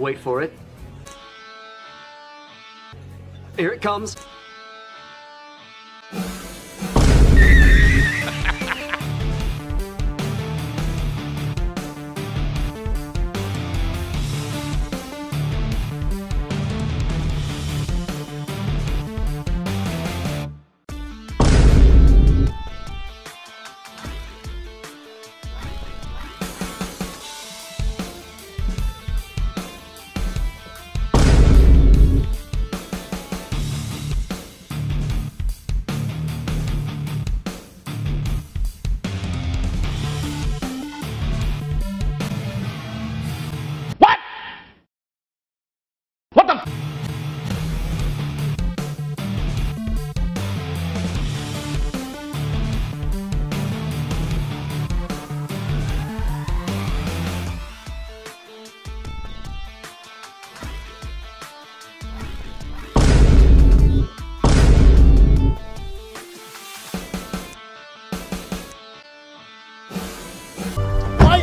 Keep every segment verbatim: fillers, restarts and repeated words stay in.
Wait for it. Here it comes. Why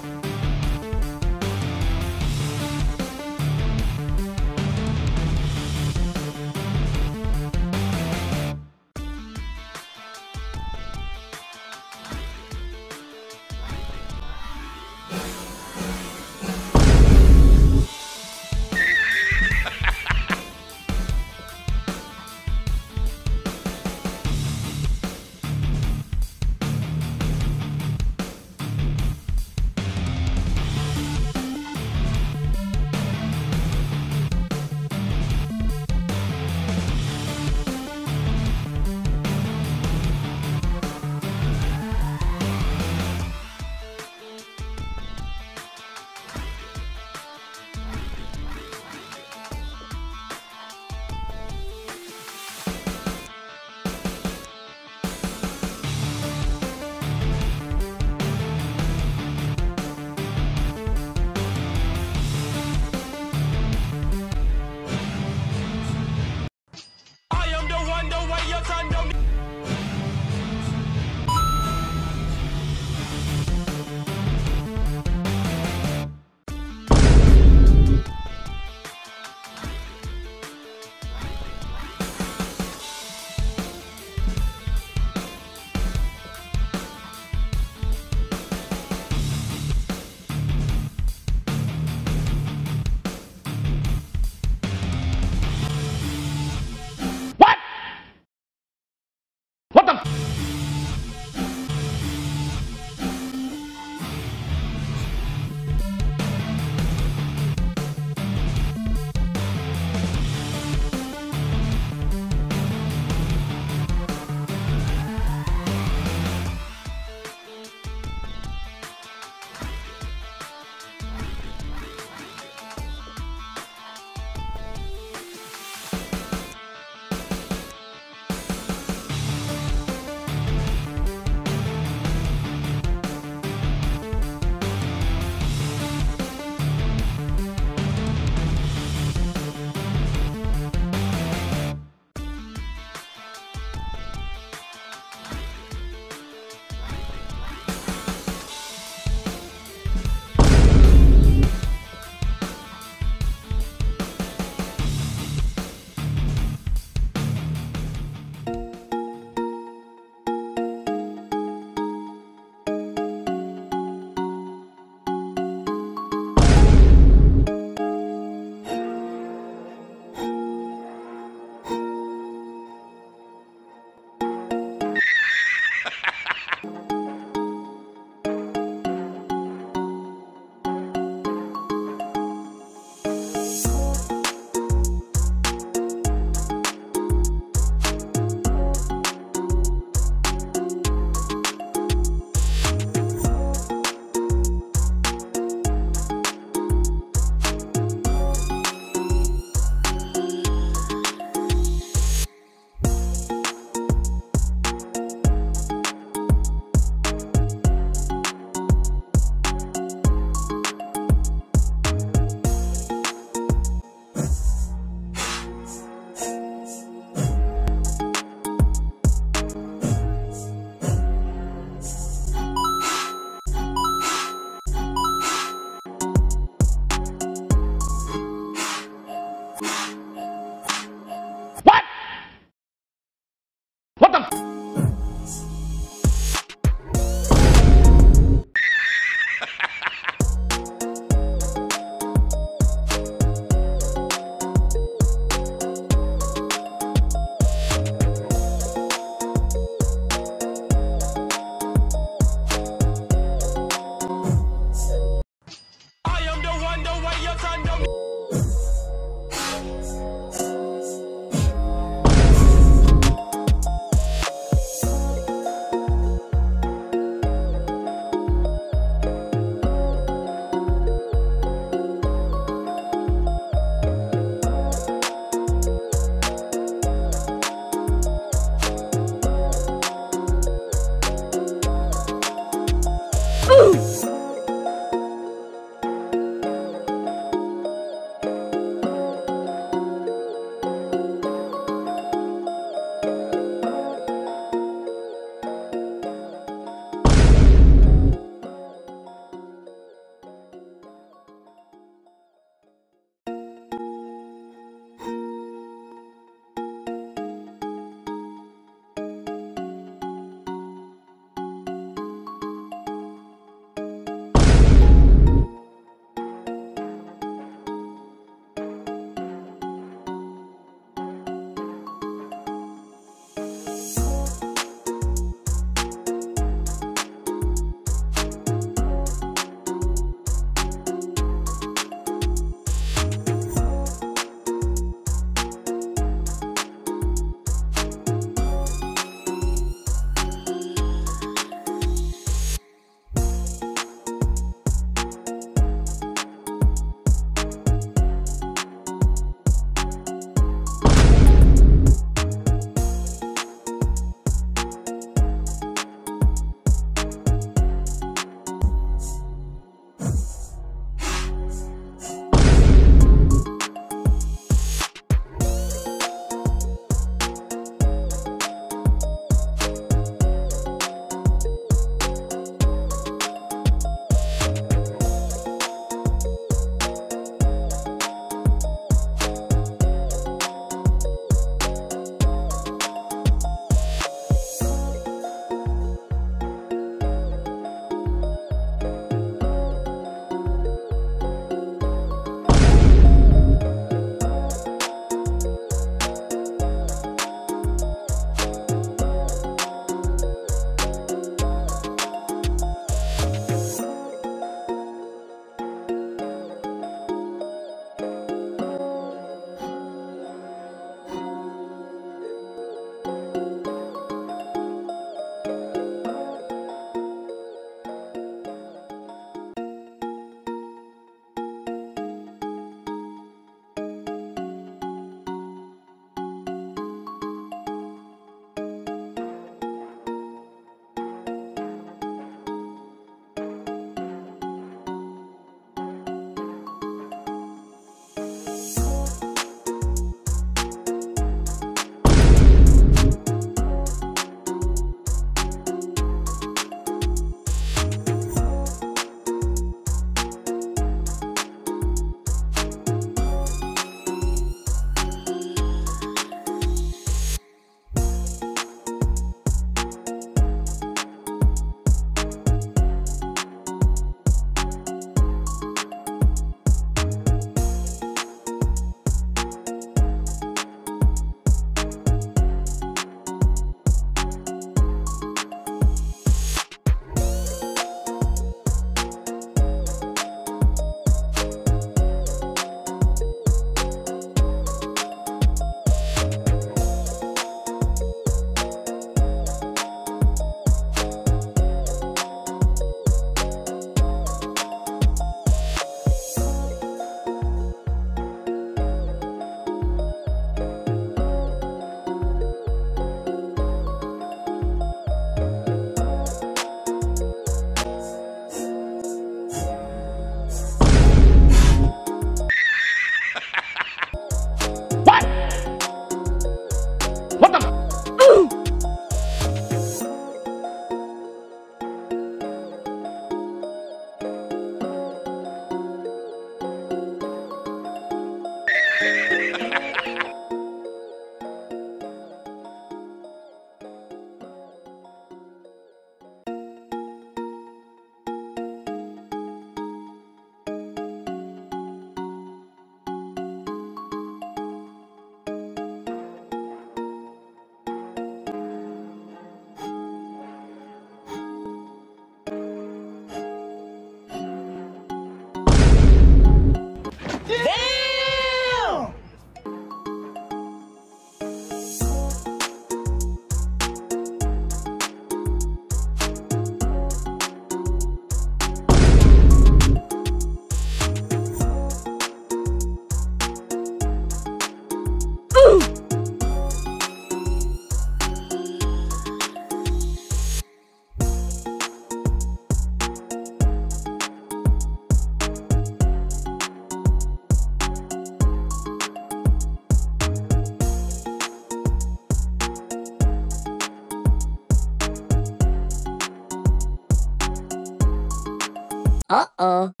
Uh-oh.